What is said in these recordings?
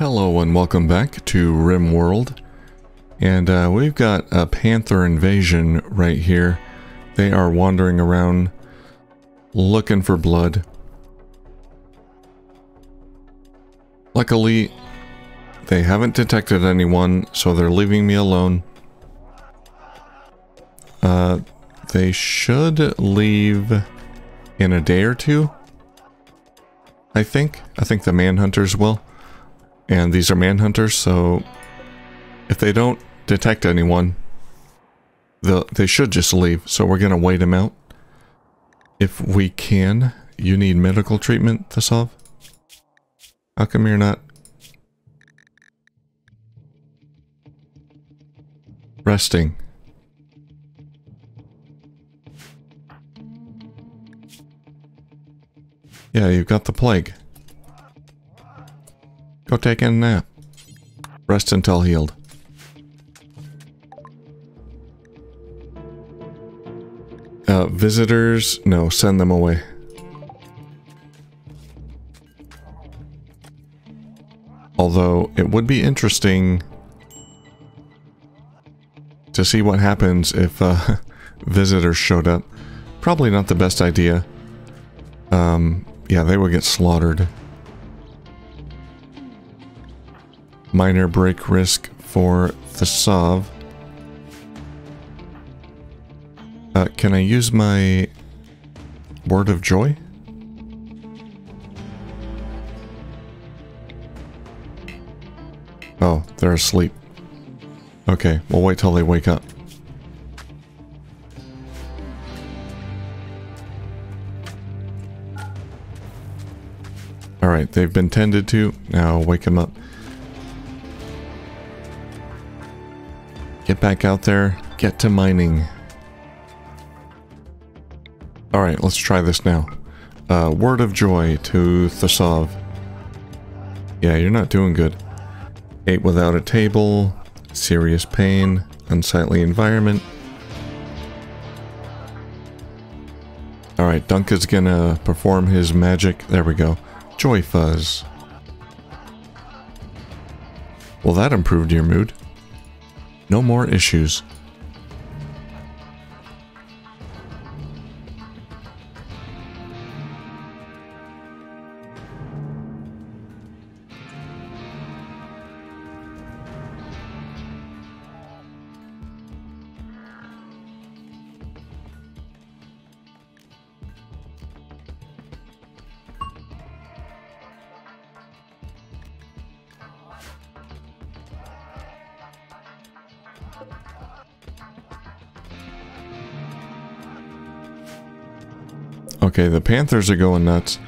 Hello and welcome back to RimWorld, and we've got a panther invasion right here. They are wandering around looking for blood. Luckily, they haven't detected anyone, so they're leaving me alone. They should leave in a day or two, I think. I think the manhunters will. And these are manhunters, so if they don't detect anyone, they should just leave. So we're going to wait them out if we can. You need medical treatment, Thasov? How come you're not? Resting. Yeah, you've got the plague. Go take a nap. Rest until healed. Visitors? No, send them away. Although, it would be interesting to see what happens if visitors showed up. Probably not the best idea. Yeah, they would get slaughtered. Minor break risk for Thasov. Can I use my word of joy? Oh, they're asleep. Okay, we'll wait till they wake up. Alright, they've been tended to. Now wake them up. Get back out there. Get to mining. Alright, let's try this now. Word of joy to Thasov. Yeah, you're not doing good. Ate without a table. Serious pain. Unsightly environment. Alright, Dunk is gonna perform his magic. There we go. Joy fuzz. Well, that improved your mood. No more issues. Okay, the panthers are going nuts.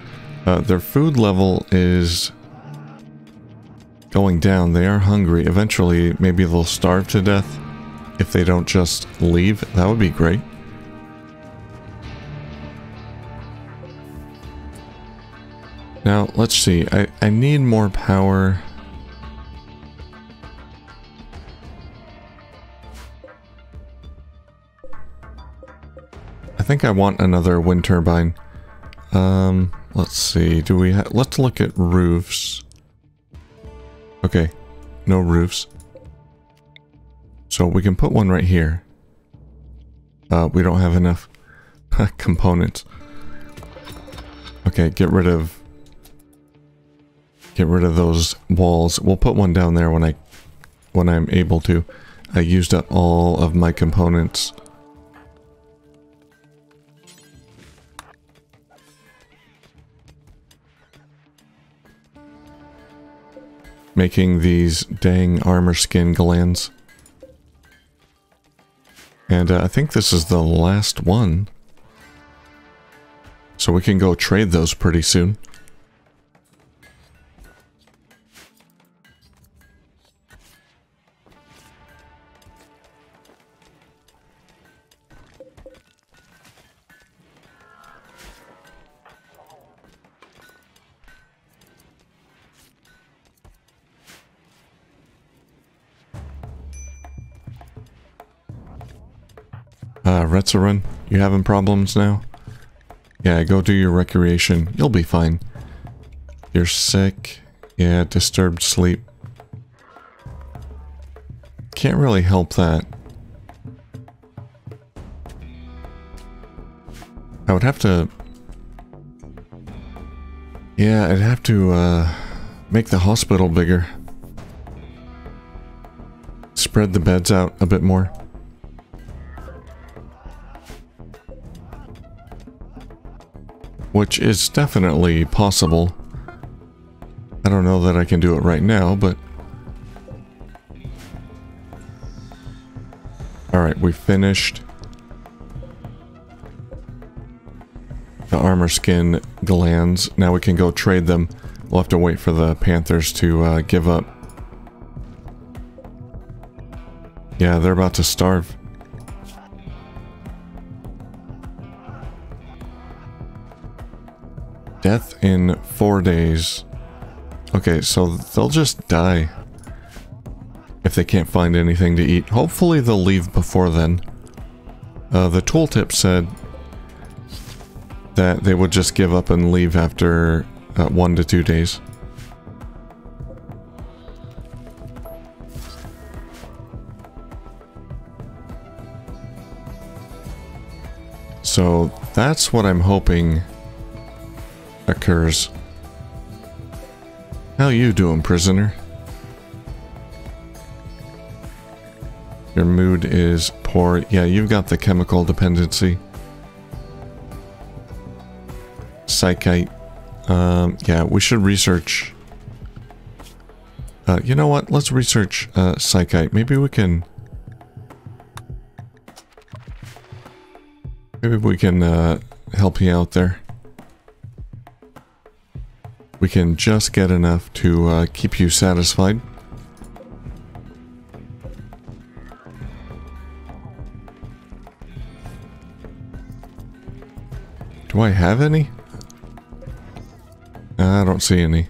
Their food level is going down. They are hungry. Eventually, maybe they'll starve to death if they don't just leave. That would be great. Now, let's see. I need more power. I think I want another wind turbine. Let's see. Do we have? Let's look at roofs. Okay, no roofs. So we can put one right here. We don't have enough components. Okay, get rid of those walls. We'll put one down there when I'm able to. I used up all of my components. Making these dang armor skin glands. And I think this is the last one. So we can go trade those pretty soon. Retzerun, you having problems now? Yeah, go do your recreation. You'll be fine. You're sick. Yeah, disturbed sleep. Can't really help that. I would have to... yeah, I'd have to make the hospital bigger. Spread the beds out a bit more. Which is definitely possible. I don't know that I can do it right now, but... alright, we finished. The armor skin glands. Now we can go trade them. We'll have to wait for the panthers to give up. Yeah, they're about to starve. Death in 4 days. Okay, so they'll just die if they can't find anything to eat. Hopefully they'll leave before then. The tooltip said that they would just give up and leave after 1 to 2 days. So that's what I'm hoping occurs. How you doing, prisoner? Your mood is poor. Yeah, you've got the chemical dependency. Psychite. Yeah, we should research. You know what? Let's research psychite. Maybe we can... maybe we can help you out there. We can just get enough to keep you satisfied. Do I have any? I don't see any.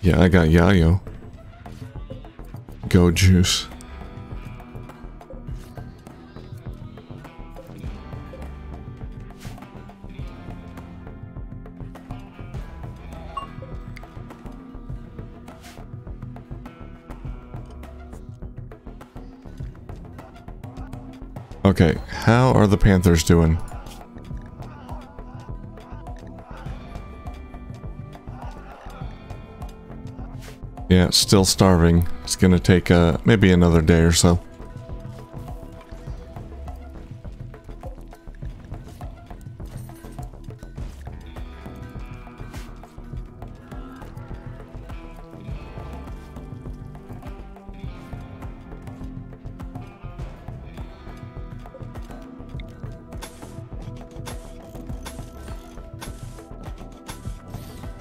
Yeah, I got Yayo. Go juice. Okay, how are the panthers doing? Yeah, still starving. It's gonna take maybe another day or so.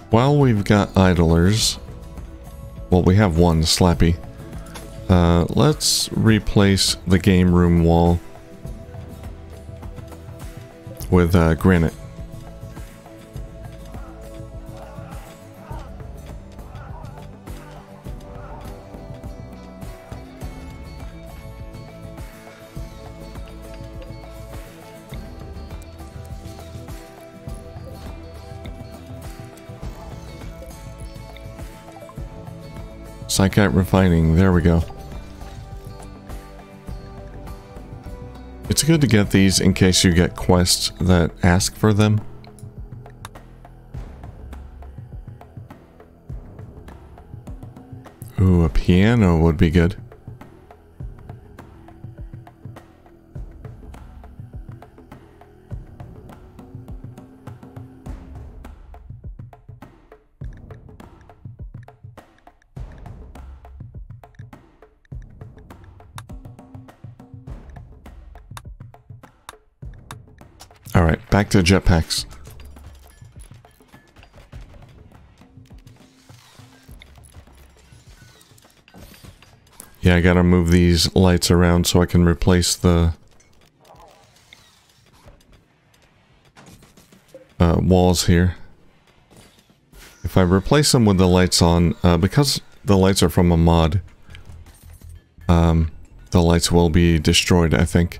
While we've got idlers, well, we have one, Slappy. Let's replace the game room wall with granite. Psychite refining, there we go. It's good to get these in case you get quests that ask for them. Ooh, a piano would be good. Back to jetpacks. Yeah, I gotta move these lights around so I can replace the walls here. If I replace them with the lights on, because the lights are from a mod, the lights will be destroyed, I think.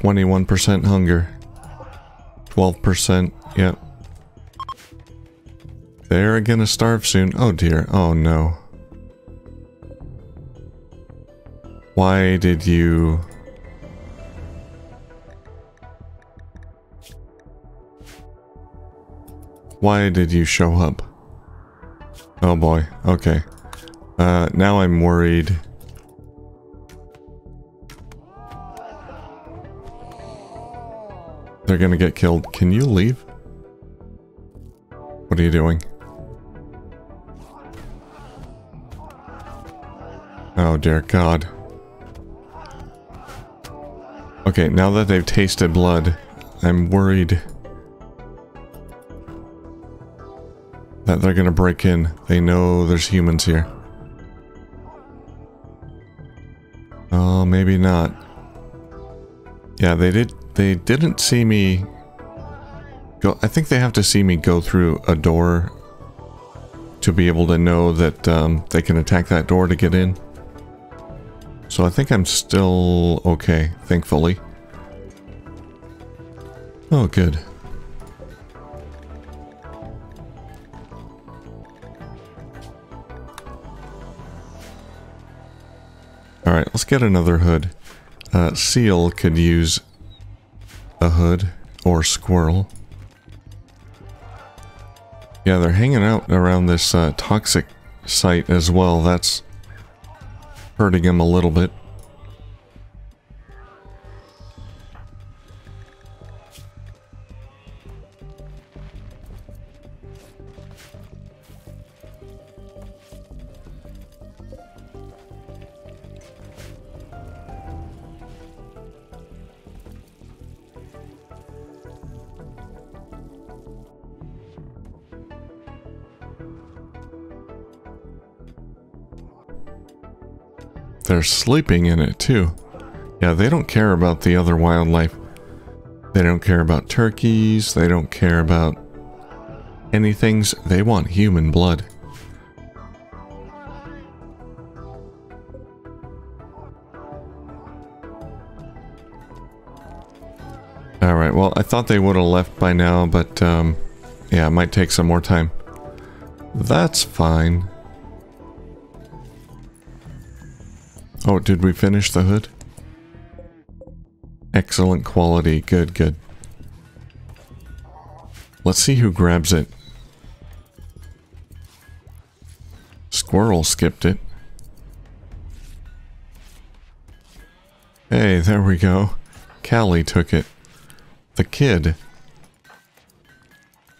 21% hunger. 12%, yep. They're gonna starve soon. Oh dear, oh no. Why did you... Why did you show up? Oh boy, okay. Now I'm worried. They're gonna get killed. Can you leave? What are you doing? Oh dear God. Okay, now that they've tasted blood, I'm worried that they're gonna break in. They know there's humans here. Oh, maybe not. Yeah, they didn't see me go. I think they have to see me go through a door to be able to know that they can attack that door to get in. So I think I'm still okay, thankfully. Oh, good. Alright, let's get another hood. Seal could use a hood, or squirrel. Yeah, they're hanging out around this toxic site as well. That's hurting him a little bit. They're sleeping in it too. Yeah, they don't care about the other wildlife. They don't care about turkeys. They don't care about anything. They want human blood. Alright, well, I thought they would have left by now, but yeah, it might take some more time. That's fine. Oh, did we finish the hood? Excellent quality. Good, good. Let's see who grabs it. Squirrel skipped it. Hey, there we go. Callie took it. The kid.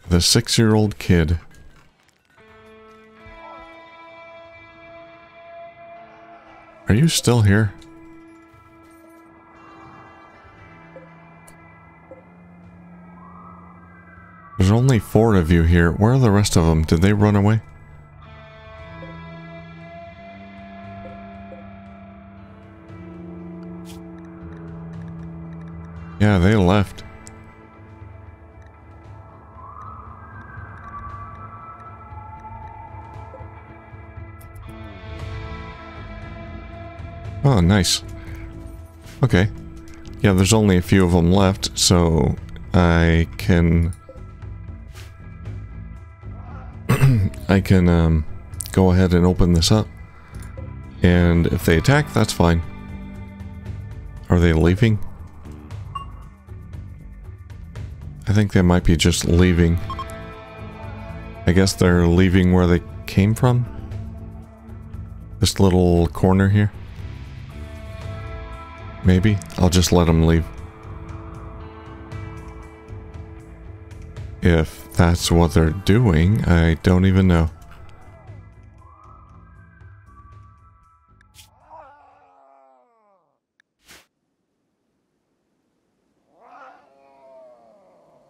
The 6-year-old kid. Are you still here? There's only 4 of you here. Where are the rest of them? Did they run away? Yeah, they left. Oh, nice. Okay. Yeah, there's only a few of them left, so I can... I can go ahead and open this up. And if they attack, that's fine. Are they leaving? I think they might be just leaving. I guess they're leaving where they came from? This little corner here? Maybe I'll just let them leave. If that's what they're doing, I don't even know.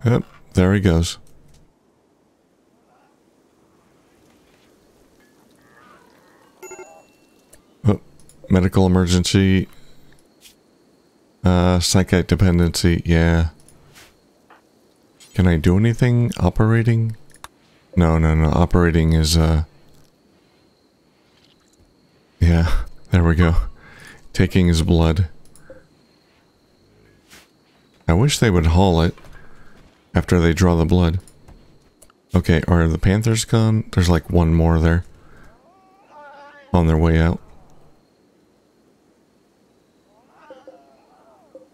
Yep, there he goes. Oh, medical emergency. Psychite dependency, yeah. Can I do anything? Operating? No, no, no. Operating is, yeah, there we go. Taking his blood. I wish they would haul it after they draw the blood. Okay, are the panthers gone? There's like one more there. On their way out.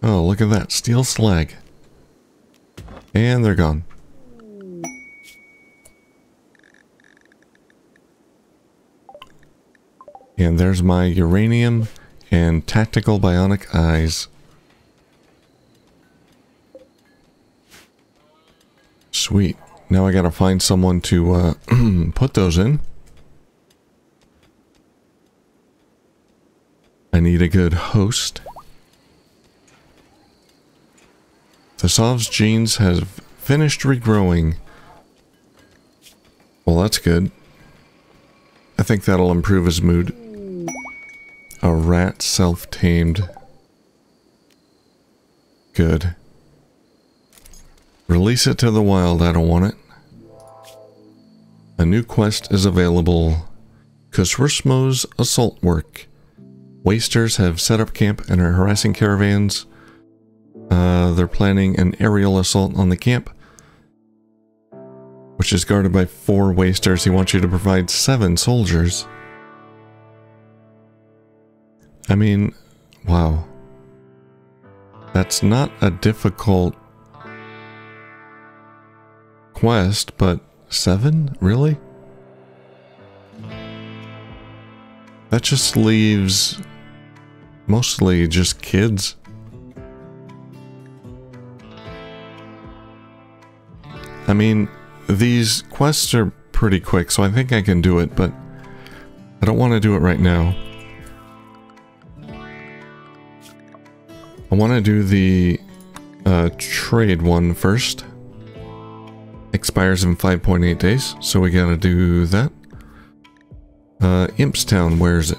Oh, look at that. Steel slag. And they're gone. And there's my uranium and tactical bionic eyes. Sweet. Now I gotta find someone to put those in. I need a good host. Thasov's genes have finished regrowing. Well, that's good. I think that'll improve his mood. A rat self-tamed. Good. Release it to the wild, I don't want it. A new quest is available. Khosrowsmo's assault work. Wasters have set up camp and are harassing caravans. They're planning an aerial assault on the camp, which is guarded by 4 wasters. He wants you to provide 7 soldiers. I mean, wow. That's not a difficult quest, but 7? Really? That just leaves mostly just kids. I mean, these quests are pretty quick, so I think I can do it, but I don't want to do it right now. I want to do the trade one first. Expires in 5.8 days, so we gotta do that. Impstown, where is it?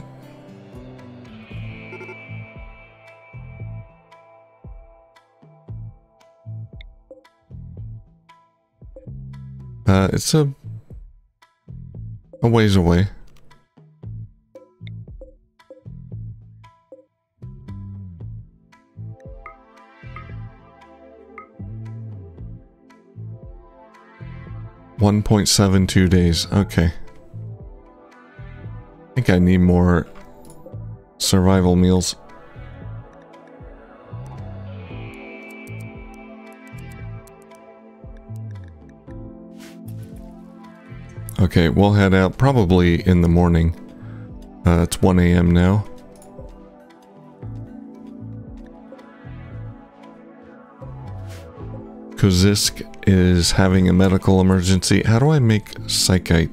It's a ways away. One 1.72 days. Okay. I think I need more survival meals. Okay, we'll head out probably in the morning. It's 1 a.m. now. Kozisk is having a medical emergency. How do I make psychite?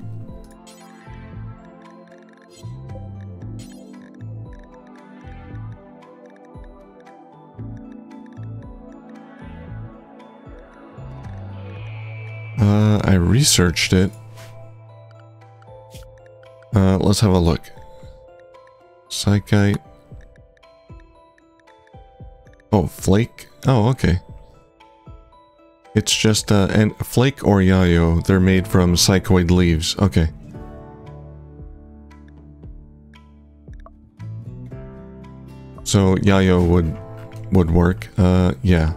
I researched it. Let's have a look. Psychite. Oh, flake? Oh, okay. It's just and flake or yayo. They're made from psychoid leaves. Okay. So yayo would work. Yeah.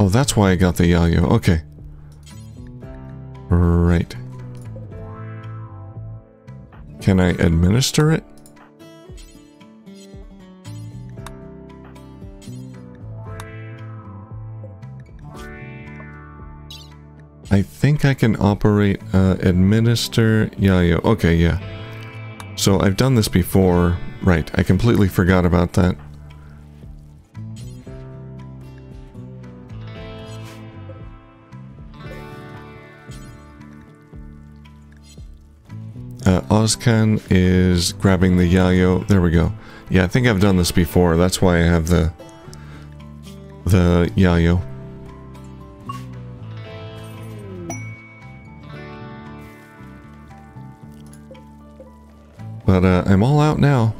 Oh, that's why I got the yayo. Okay. Right. Can I administer it? I think I can operate administer yayo. Okay, yeah. So I've done this before. Right, I completely forgot about that. Ozcon is grabbing the yayo. There we go. Yeah, I think I've done this before. That's why I have the yayo. But I'm all out now.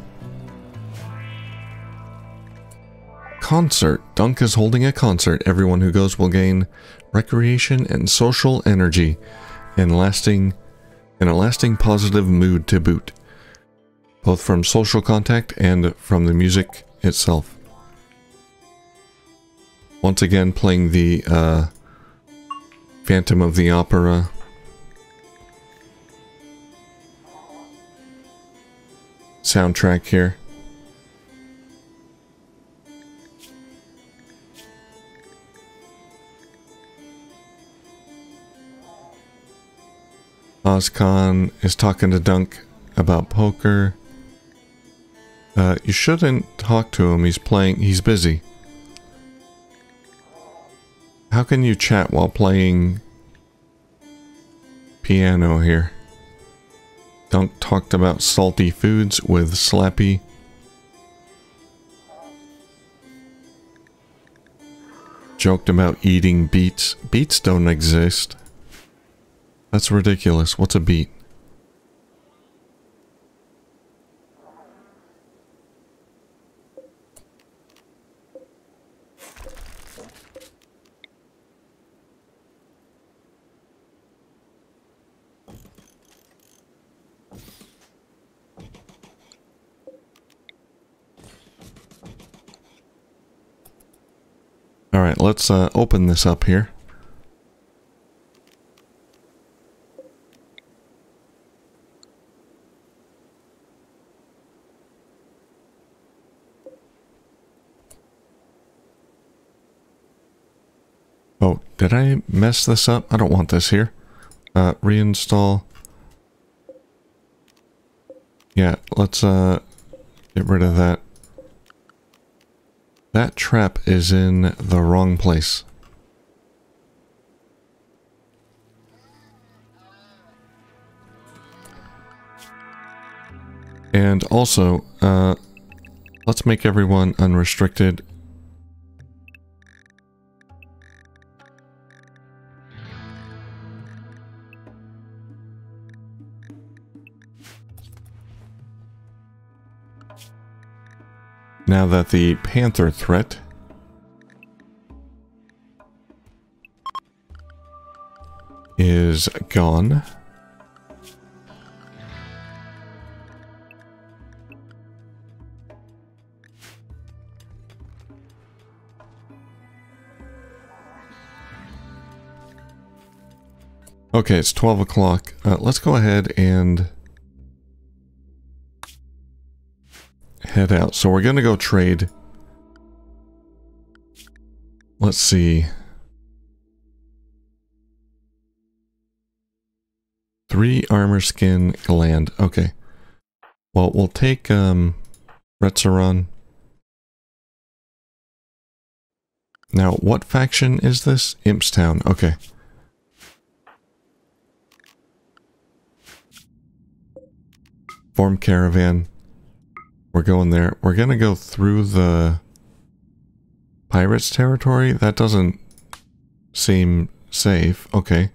Concert. Dunk is holding a concert. Everyone who goes will gain recreation and social energy and a lasting positive mood to boot, both from social contact and from the music itself. Once again, playing the Phantom of the Opera. Soundtrack here. Ozcon is talking to Dunk about poker. You shouldn't talk to him. He's playing. He's busy. How can you chat while playing piano here? Dunk talked about salty foods with Slappy. Joked about eating beets. Beets don't exist. That's ridiculous. What's a beet? Alright, let's open this up here. Oh, did I mess this up? I don't want this here. Reinstall. Yeah, let's get rid of that. That trap is in the wrong place. And also, let's make everyone unrestricted. Now that the panther threat is gone, okay, it's 12 o'clock. Let's go ahead and head out. So we're gonna go trade. Let's see. 3 armor skin gland. Okay. Well, we'll take Retzerun. Now, what faction is this? Impstown. Okay. Form caravan. We're going there. We're gonna go through the pirates' territory? That doesn't seem safe. Okay.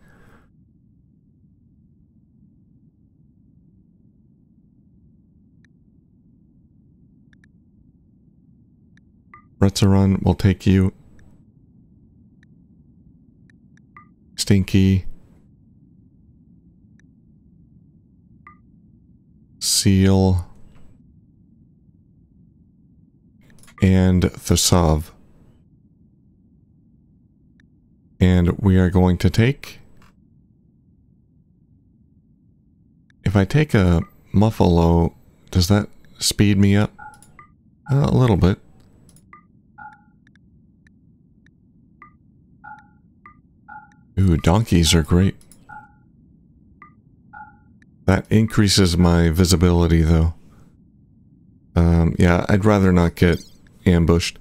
Retzerun will take you. Stinky. Seal. And Thasov. And we are going to take... If I take a muffalo, does that speed me up? A little bit. Ooh, donkeys are great. That increases my visibility, though. Yeah, I'd rather not get... ambushed.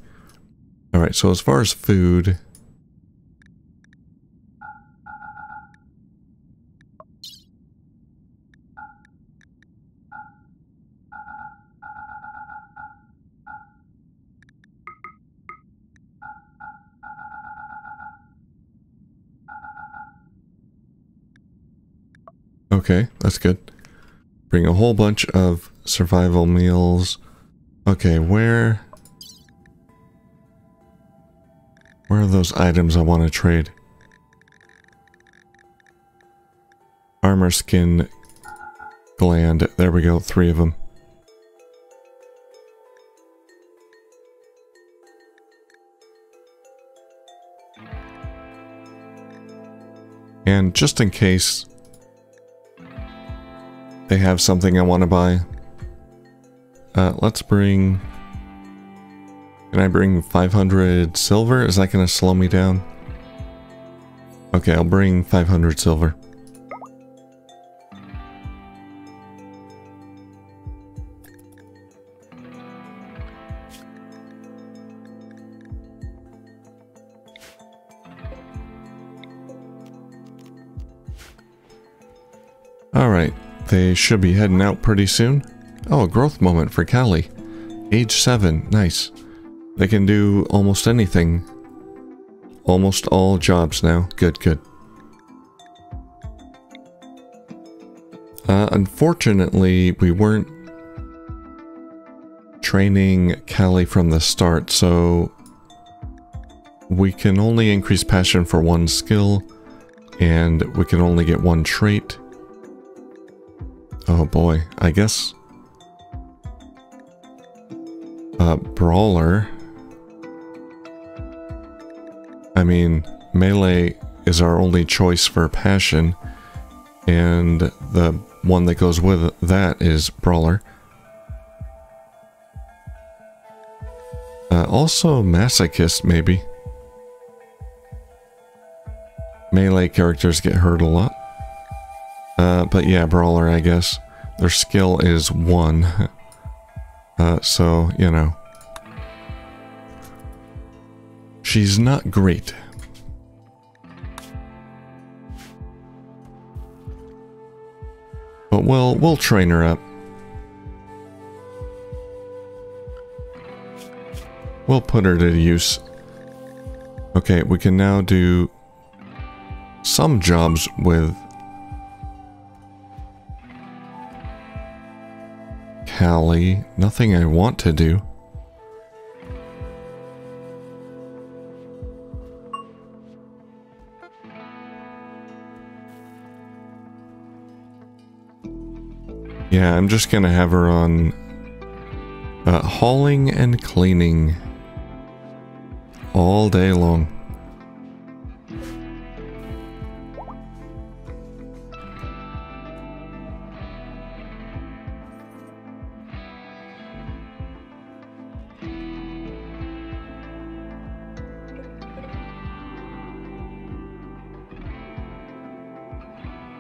Alright, so as far as food... Okay, that's good. Bring a whole bunch of survival meals. Okay, Where are those items I want to trade? Armor skin gland. There we go, 3 of them. And just in case they have something I want to buy, let's bring... Can I bring 500 silver? Is that going to slow me down? Okay, I'll bring 500 silver. Alright, they should be heading out pretty soon. Oh, a growth moment for Callie. Age 7, nice. They can do almost anything. Almost all jobs now. Good, good. Unfortunately, we weren't training Callie from the start, so we can only increase passion for one skill, and we can only get one trait. Oh boy, I guess... Brawler... I mean, melee is our only choice for passion, and the one that goes with that is brawler. Also masochist, maybe. Melee characters get hurt a lot. But yeah, brawler, I guess. Their skill is 1. So, you know. She's not great. But we'll train her up. We'll put her to use. Okay, we can now do some jobs with Callie. Nothing I want to do. Yeah, I'm just gonna have her on hauling and cleaning all day long.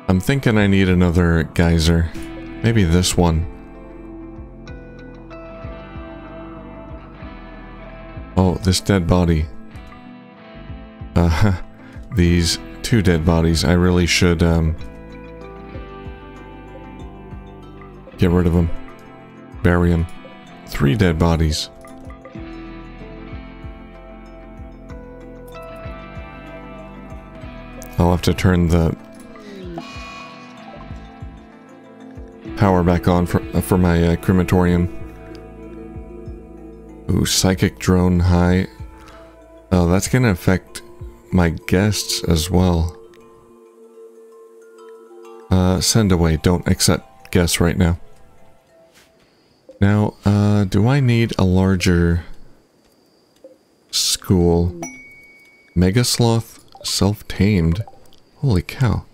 I'm thinking I need another geyser. Maybe this one. Oh, this dead body. These 2 dead bodies. I really should get rid of them. Bury them. 3 dead bodies. I'll have to turn the power back on for my crematorium. Ooh, psychic drone high. Oh, that's gonna affect my guests as well. Send away. Don't accept guests right now. Now, do I need a larger school? Mega Sloth self-tamed. Holy cow.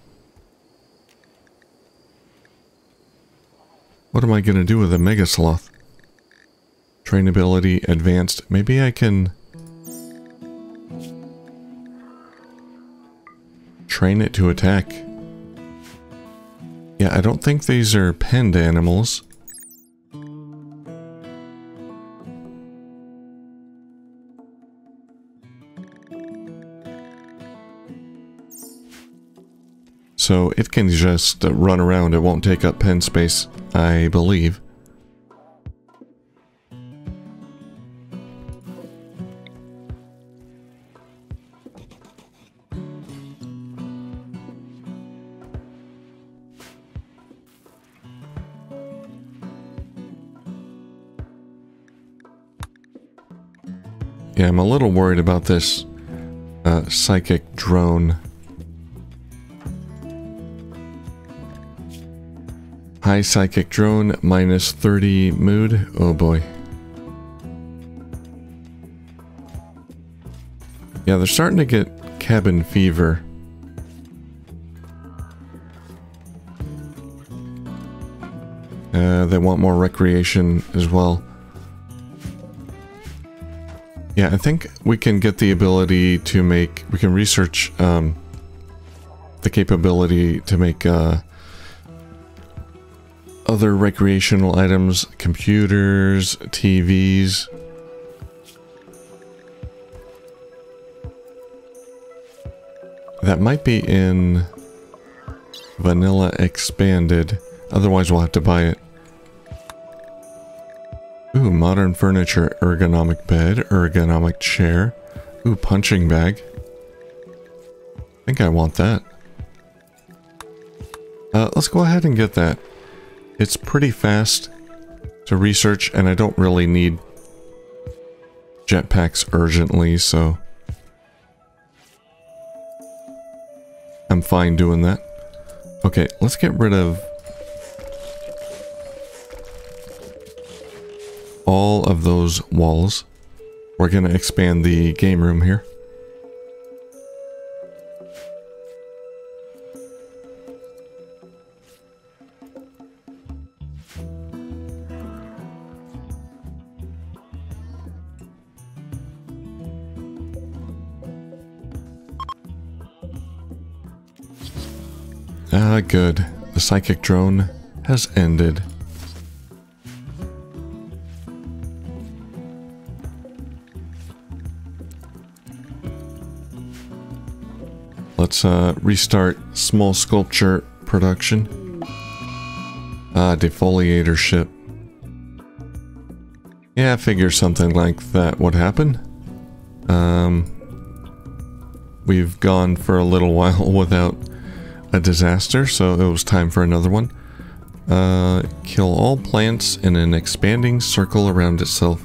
What am I going to do with a Mega Sloth? Trainability, advanced. Maybe I can... train it to attack. Yeah, I don't think these are penned animals. So it can just run around, it won't take up pen space, I believe. Yeah, I'm a little worried about this psychic drone. High psychic drone, minus 30 mood. Oh boy. Yeah, they're starting to get cabin fever. they want more recreation as well. Yeah, I think we can get the ability to make... We can research the capability to make other recreational items, computers, TVs. That might be in Vanilla Expanded. Otherwise, we'll have to buy it. Ooh, modern furniture, ergonomic bed, ergonomic chair. Ooh, punching bag. I think I want that. Let's go ahead and get that. It's pretty fast to research, and I don't really need jetpacks urgently, so I'm fine doing that. Okay, let's get rid of all of those walls. We're going to expand the game room here. Ah, good. The psychic drone has ended. Let's restart small sculpture production. Defoliator ship. Yeah, I figured something like that would happen. We've gone for a little while without a disaster, so it was time for another one. Kill all plants in an expanding circle around itself.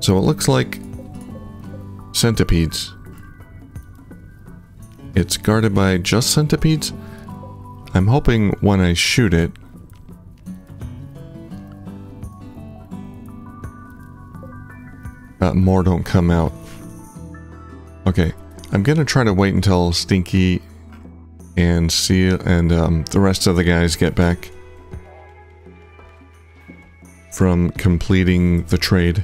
So it looks like centipedes. It's guarded by just centipedes. I'm hoping when I shoot it, more don't come out. Okay, I'm gonna try to wait until Stinky and Seal and the rest of the guys get back from completing the trade.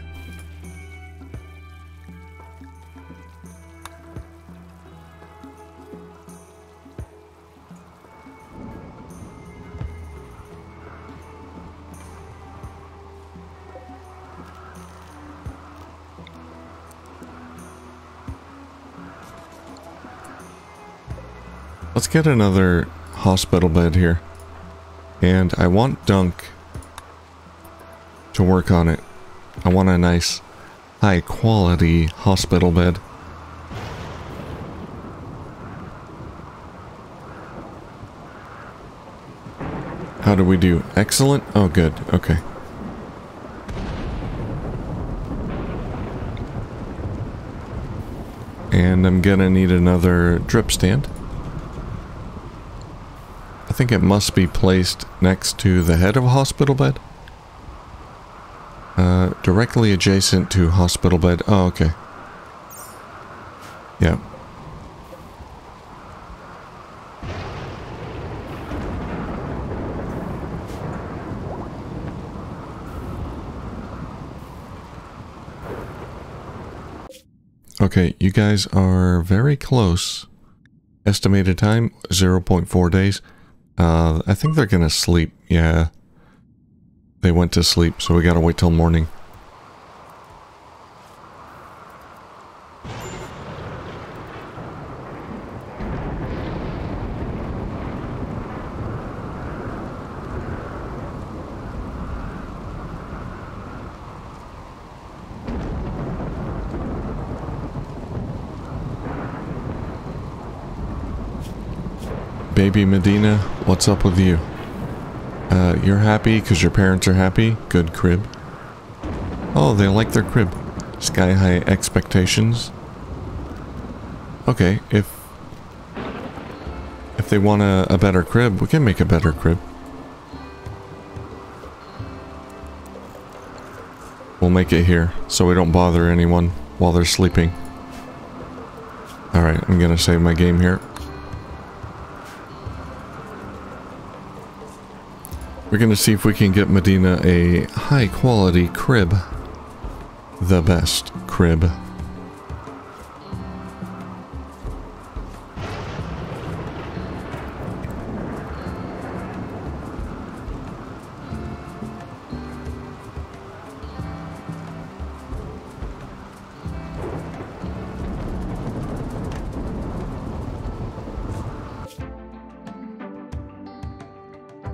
Let's get another hospital bed here. And I want Dunk to work on it. I want a nice, high-quality hospital bed. How do we do? Excellent? Oh, good. Okay. And I'm gonna need another drip stand. I think it must be placed next to the head of a hospital bed. Directly adjacent to hospital bed. Oh, okay. Yeah. Okay, you guys are very close. Estimated time, 0.4 days. I think they're gonna sleep, yeah. They went to sleep, so we gotta wait till morning. Baby Medina, what's up with you? You're happy because your parents are happy? Good crib. Oh, they like their crib. Sky high expectations. Okay, if they want a better crib, we can make a better crib. We'll make it here so we don't bother anyone while they're sleeping. Alright, I'm gonna save my game here. We're going to see if we can get Medina a high-quality crib. The best crib.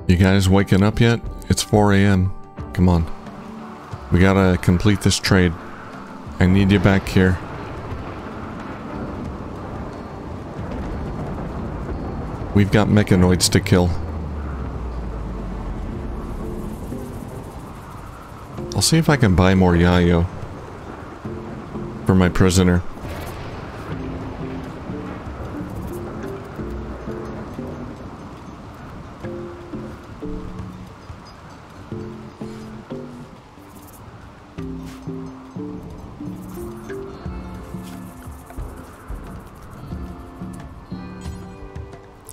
You guys waking up yet? It's 4 a.m. Come on. We gotta complete this trade. I need you back here. We've got mechanoids to kill. I'll see if I can buy more Yayo for my prisoner.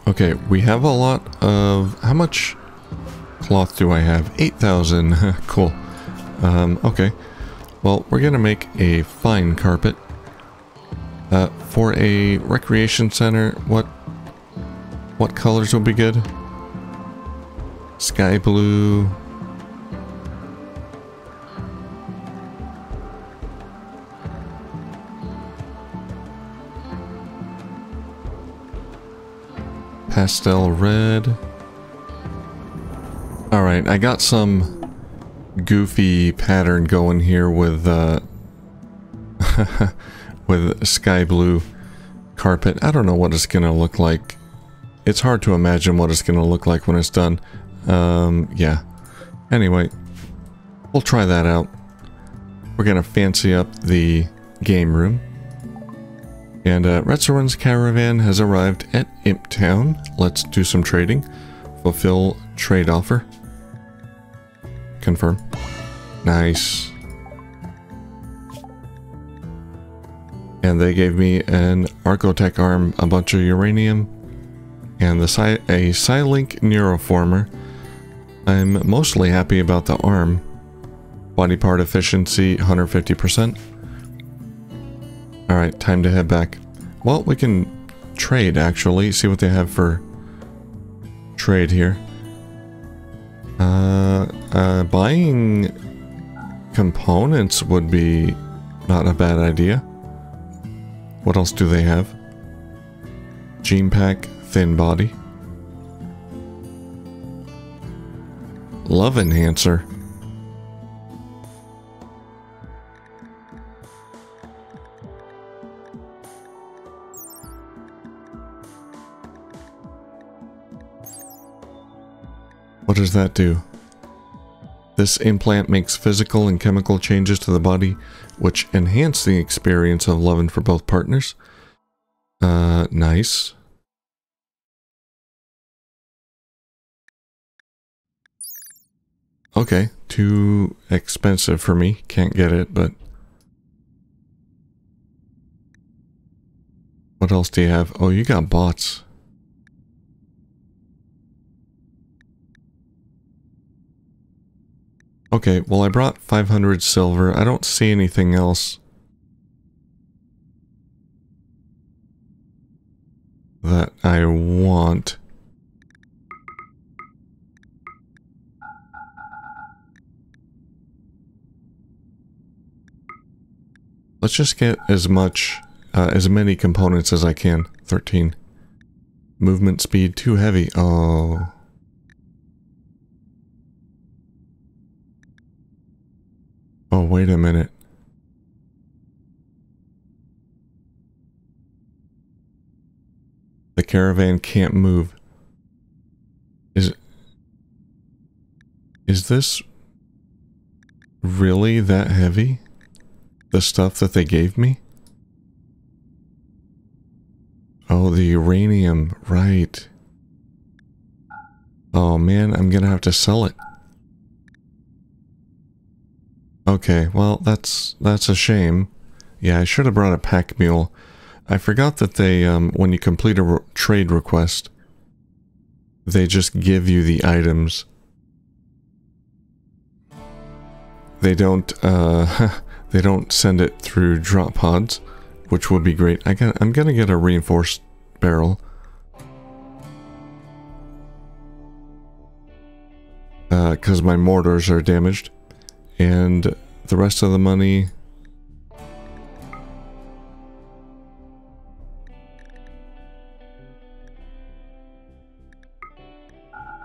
Okay, we have a lot of... How much cloth do I have? 8,000. Cool. Okay. Well, we're going to make a fine carpet. For a recreation center, what colors would be good? Sky blue. Pastel red. Alright, I got some goofy pattern going here with with sky blue carpet. I don't know what it's gonna look like. It's hard to imagine what it's gonna look like when it's done. Yeah. Anyway, we'll try that out. We're gonna fancy up the game room. And Retzerun's caravan has arrived at Impstown. Let's do some trading. Fulfill trade offer. Confirm. Nice. And they gave me an Archotech arm, a bunch of uranium, and a Psylink neuroformer. I'm mostly happy about the arm. Body part efficiency, 150%. Alright, time to head back. Well, we can trade, actually. See what they have for trade here. Buying components would be not a bad idea. What else do they have? Gene pack, thin body. Love enhancer. What does that do? This implant makes physical and chemical changes to the body, which enhance the experience of loving for both partners. Nice. Okay, too expensive for me. Can't get it, but... What else do you have? Oh, you got bots. Okay, well I brought 500 silver. I don't see anything else that I want. Let's just get as many components as I can. 13. Movement speed too heavy. Oh. Oh, wait a minute. The caravan can't move. Is this really that heavy? The stuff that they gave me? Oh, the uranium, right. Oh man, I'm gonna have to sell it. Okay, well, that's a shame. Yeah, I should have brought a pack mule. I forgot that they, when you complete a trade request, they just give you the items They don't send it through drop pods, which would be great. I'm gonna get a reinforced barrel. Because my mortars are damaged. And the rest of the money...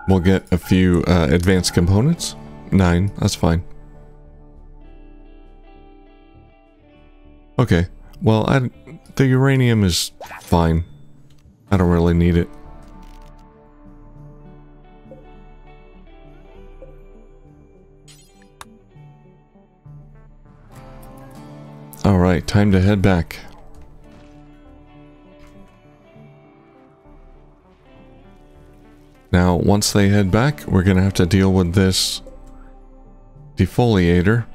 we'll get a few advanced components. 9, that's fine. Okay, well, the uranium is fine. I don't really need it. Alright, time to head back. Now, once they head back, we're going to have to deal with this defoliator.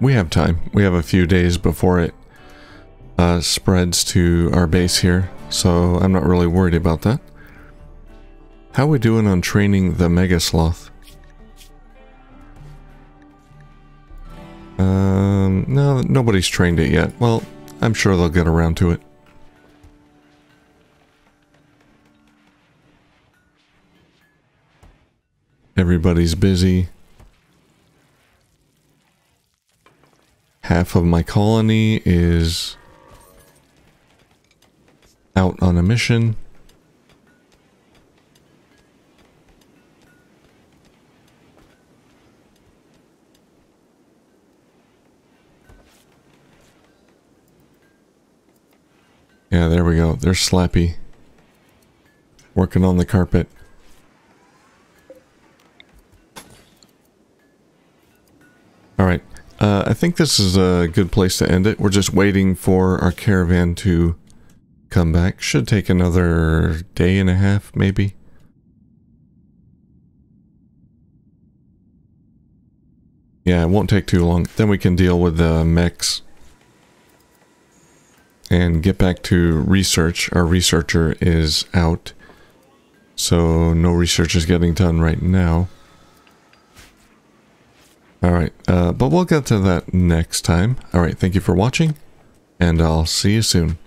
We have time. We have a few days before it spreads to our base here, so I'm not really worried about that. How are we doing on training the Mega Sloth? No, nobody's trained it yet. Well, I'm sure they'll get around to it. Everybody's busy. Half of my colony is out on a mission. Yeah, there we go. There's Slappy working on the carpet. Alright, I think this is a good place to end it. We're just waiting for our caravan to come back. Should take another day and a half, maybe. Yeah, it won't take too long. Then we can deal with the mechs. And get back to research. Our researcher is out, so no research is getting done right now. Alright, but we'll get to that next time. Alright, thank you for watching, and I'll see you soon.